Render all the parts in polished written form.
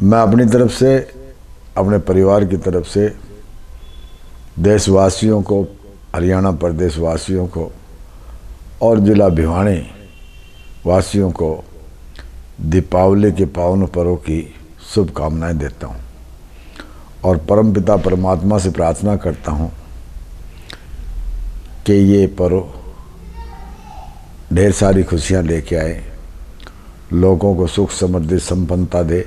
मैं अपनी तरफ से, अपने परिवार की तरफ से देशवासियों को, हरियाणा प्रदेशवासियों को और जिला भिवानी वासियों को दीपावली के पावन पर्व की शुभकामनाएं देता हूं और परमपिता परमात्मा से प्रार्थना करता हूं कि ये पर्व ढेर सारी खुशियां लेके आए, लोगों को सुख समृद्धि संपन्नता दे,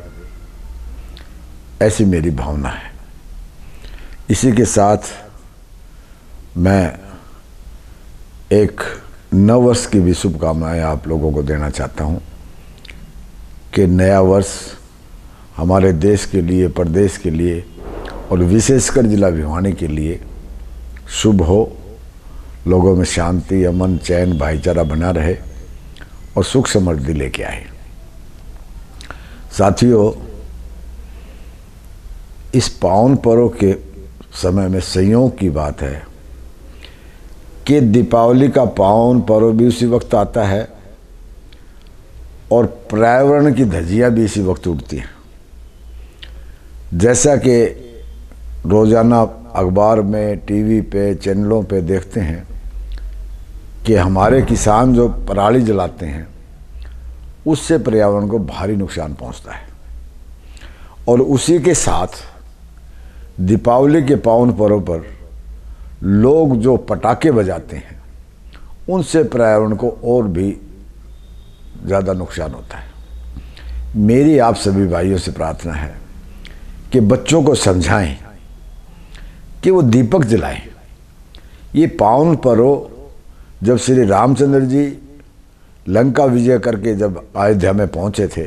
ऐसी मेरी भावना है। इसी के साथ मैं एक नव वर्ष की भी शुभकामनाएँ आप लोगों को देना चाहता हूँ कि नया वर्ष हमारे देश के लिए, प्रदेश के लिए और विशेषकर जिला भिवानी के लिए शुभ हो, लोगों में शांति, अमन, चैन, भाईचारा बना रहे और सुख समृद्धि लेके आए। साथियों, इस पावन पर्व के समय में संयोग की बात है कि दीपावली का पावन पर्व भी उसी वक्त आता है और पर्यावरण की धज्जियाँ भी इसी वक्त उड़ती हैं। जैसा कि रोज़ाना अखबार में, टीवी पे, चैनलों पे देखते हैं कि हमारे किसान जो पराली जलाते हैं उससे पर्यावरण को भारी नुकसान पहुंचता है और उसी के साथ दीपावली के पावन पर्व पर लोग जो पटाखे बजाते हैं उनसे पर्यावरण को और भी ज़्यादा नुकसान होता है। मेरी आप सभी भाइयों से प्रार्थना है कि बच्चों को समझाएं कि वो दीपक जलाएं। ये पावन पर्व जब श्री रामचंद्र जी लंका विजय करके जब अयोध्या में पहुंचे थे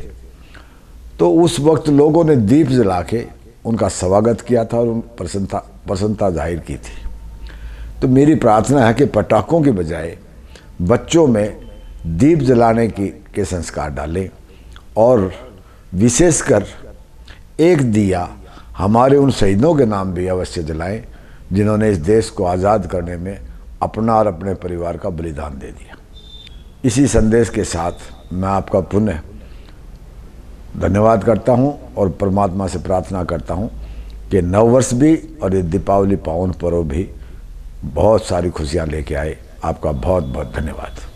तो उस वक्त लोगों ने दीप जला के उनका स्वागत किया था और उन प्रसन्नता जाहिर की थी। तो मेरी प्रार्थना है कि पटाखों के बजाय बच्चों में दीप जलाने के संस्कार डालें और विशेषकर एक दिया हमारे उन शहीदों के नाम भी अवश्य जलाएं जिन्होंने इस देश को आज़ाद करने में अपना और अपने परिवार का बलिदान दे दिया। इसी संदेश के साथ मैं आपका पुनः धन्यवाद करता हूं और परमात्मा से प्रार्थना करता हूं कि नव वर्ष भी और ये दीपावली पावन पर्व भी बहुत सारी खुशियां लेके आए। आपका बहुत बहुत धन्यवाद।